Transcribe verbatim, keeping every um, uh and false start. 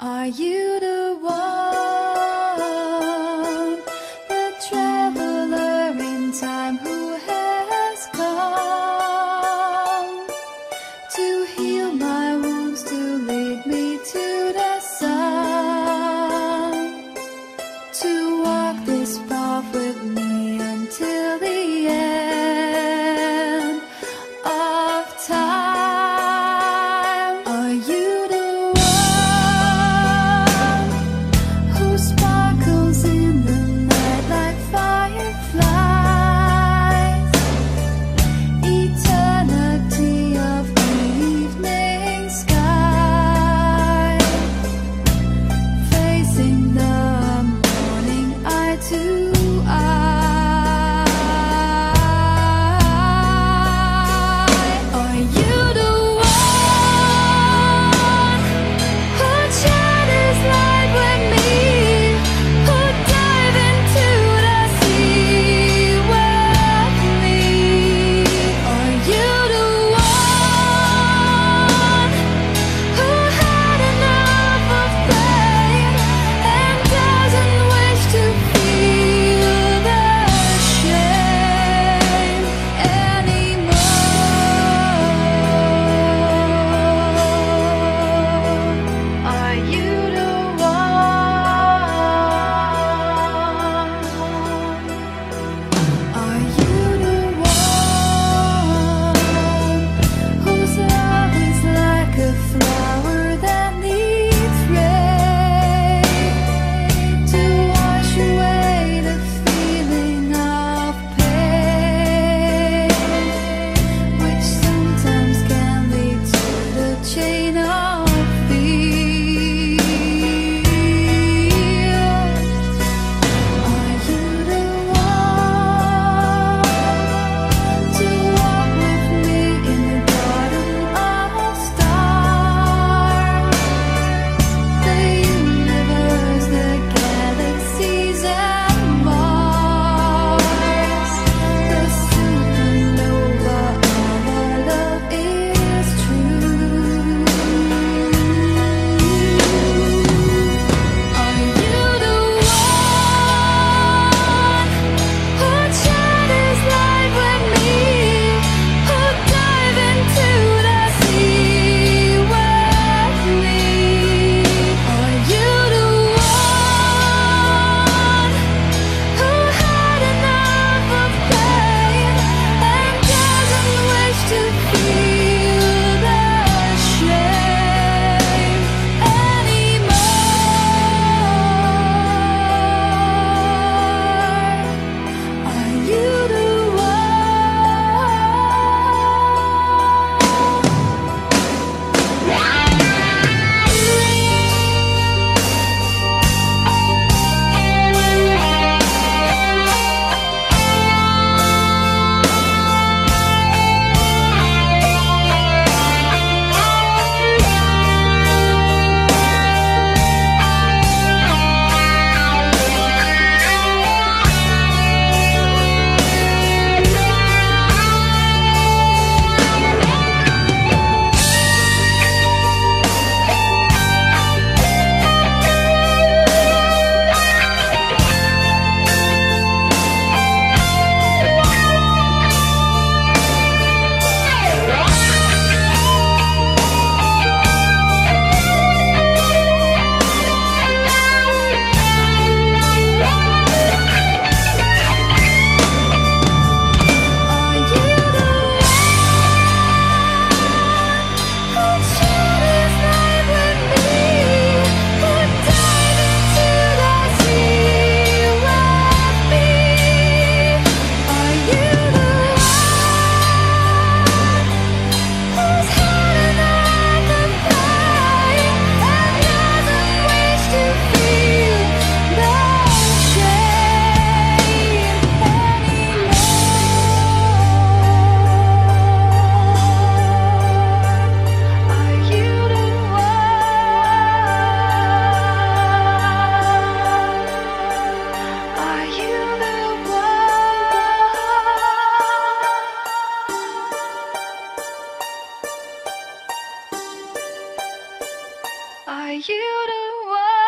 Are you the one, the traveler in time who has come to heal my wounds, to lead me to the sun, to walk this path with me until the end of time? world.